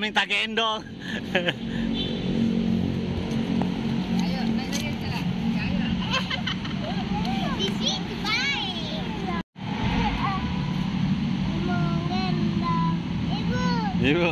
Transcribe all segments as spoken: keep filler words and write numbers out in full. Koming tak gendong. Ayo, naik lagi ke sana. Di situ baik. Mau gendong ibu. Ibu.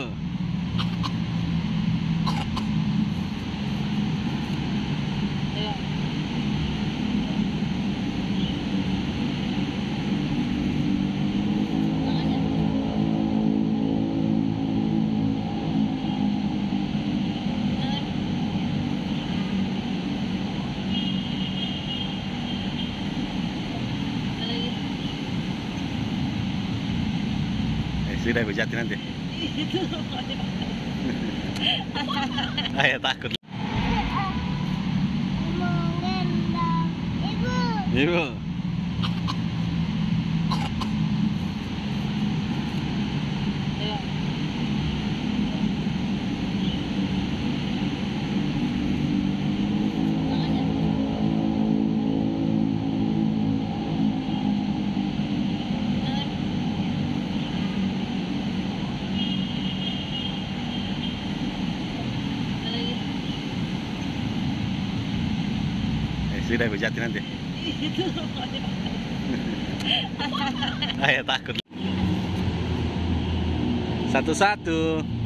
Sudah berjati nanti. Ayah takut. Mau gendong ibu. Ibu. Sudah berjati nanti. Ayah takut. Satu-satu.